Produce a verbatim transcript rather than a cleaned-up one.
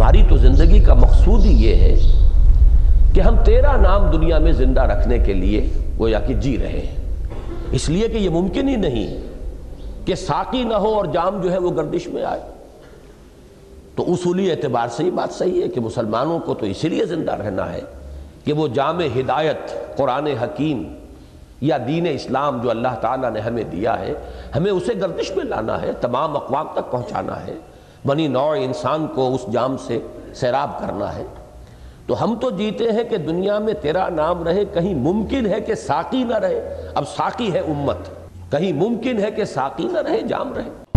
हमारी तो जिंदगी का मकसूद ही ये है कि हम तेरा नाम दुनिया में जिंदा रखने के लिए गोया कि जी रहे हैं, इसलिए कि यह मुमकिन ही नहीं कि साकी ना हो और जाम जो है वो गर्दिश में आए। तो उसूली एतबार से ही बात सही है कि मुसलमानों को तो इसीलिए जिंदा रहना है कि वो जाम हिदायत कुरान हकीम या दीन इस्लाम जो अल्लाह ताला ने हमें दिया है, हमें उसे गर्दिश में लाना है, तमाम अक़वाम तक पहुँचाना है, बनी नौ इंसान को उस जाम से सैराब करना है। तो हम तो जीते हैं कि दुनिया में तेरा नाम रहे, कहीं मुमकिन है कि साकी ना रहे। अब साकी है उम्मत, कहीं मुमकिन है कि साकी ना रहे, जाम रहे।